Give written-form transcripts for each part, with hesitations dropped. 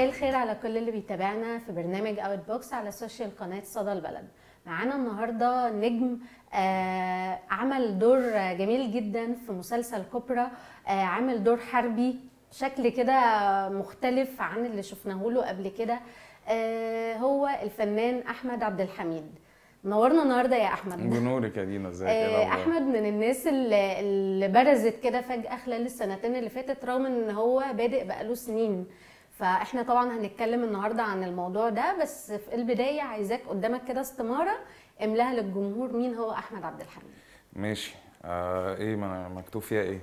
مساء الخير على كل اللي بيتابعنا في برنامج أوت بوكس على سوشيال قناة صدى البلد. معانا النهارده نجم عمل دور جميل جدا في مسلسل كوبرة، عمل دور حربي شكل كده مختلف عن اللي شفناه له قبل كده. هو الفنان أحمد عبد الحميد. نورنا النهارده يا احمد. بنورك يا دينا، ازيك يا احمد؟ من الناس اللي برزت كده فجأة خلال السنتين اللي فاتت، رغم ان هو بادئ بقاله سنين. فاحنا طبعا هنتكلم النهارده عن الموضوع ده، بس في البدايه عايزاك قدامك كده استماره املاها للجمهور، مين هو احمد عبد الحميد؟ ماشي. ايه ما مكتوب فيها ايه؟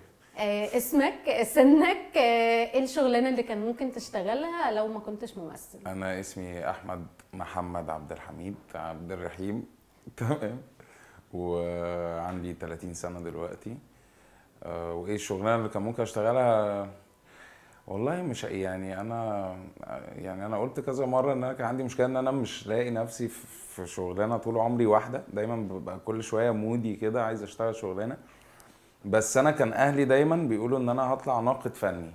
اسمك، سنك، ايه الشغلانه اللي كان ممكن تشتغلها لو ما كنتش ممثل؟ انا اسمي احمد محمد عبد الحميد عبد الرحيم، تمام، وعندي 30 سنه دلوقتي. وايه الشغلانه اللي كان ممكن اشتغلها؟ والله مش يعني انا قلت كذا مره ان انا كان عندي مشكله ان انا مش لاقي نفسي في شغلانه طول عمري واحده، دايما ببقى كل شويه مودي كده عايز اشتغل شغلانه. بس انا كان اهلي دايما بيقولوا ان انا هطلع ناقد فني،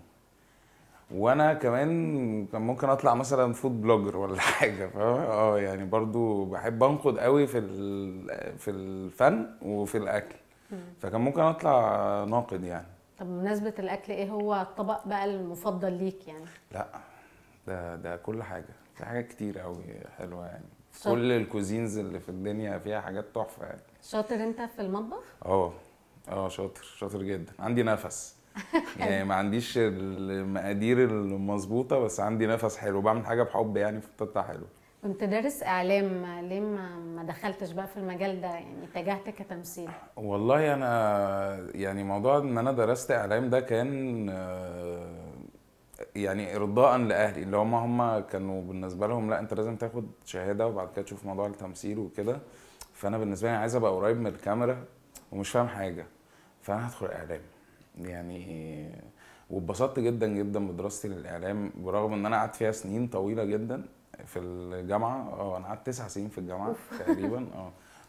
وانا كمان كان ممكن اطلع مثلا فود بلوجر ولا حاجه، فاهم؟ يعني برضو بحب انقد قوي في الفن وفي الاكل، فكان ممكن اطلع ناقد يعني. طب بمناسبة الأكل، إيه هو الطبق بقى المفضل ليك يعني؟ لا، ده كل حاجة، في حاجات كتير قوي حلوة يعني، شاطر. كل الكوزينز اللي في الدنيا فيها حاجات تحفة يعني. شاطر أنت في المطبخ؟ شاطر جدا، عندي نفس يعني، ما عنديش المقادير المظبوطة بس عندي نفس حلو، بعمل حاجة بحب يعني فبتطلع حلو. كنت دارس اعلام، ليه ما دخلتش بقى في المجال ده يعني، اتجهت كتمثيل؟ والله انا يعني موضوع ان انا درست اعلام ده كان يعني ارضاء لاهلي، اللي هم كانوا بالنسبه لهم لا انت لازم تاخد شهاده وبعد كده تشوف موضوع التمثيل وكده. فانا بالنسبه لي عايز ابقى قريب من الكاميرا ومش فاهم حاجه، فانا هدخل اعلام يعني. واتبسطت جدا جدا بدراستي للاعلام، برغم ان انا قعدت فيها سنين طويله جدا في الجامعه. انا قعدت 9 سنين في الجامعه تقريبا.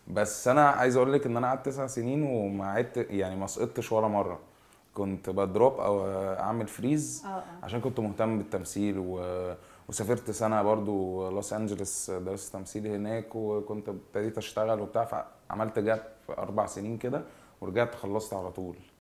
بس انا عايز اقول لك ان انا قعدت 9 سنين وما عدت يعني، ما سقطتش ولا مره، كنت بدروب او اعمل فريز عشان كنت مهتم بالتمثيل. وسافرت سنه برضو لوس انجلوس، درست تمثيل هناك، وكنت ابتديت اشتغل وبتاع، فعملت جاب 4 سنين كده ورجعت خلصت على طول.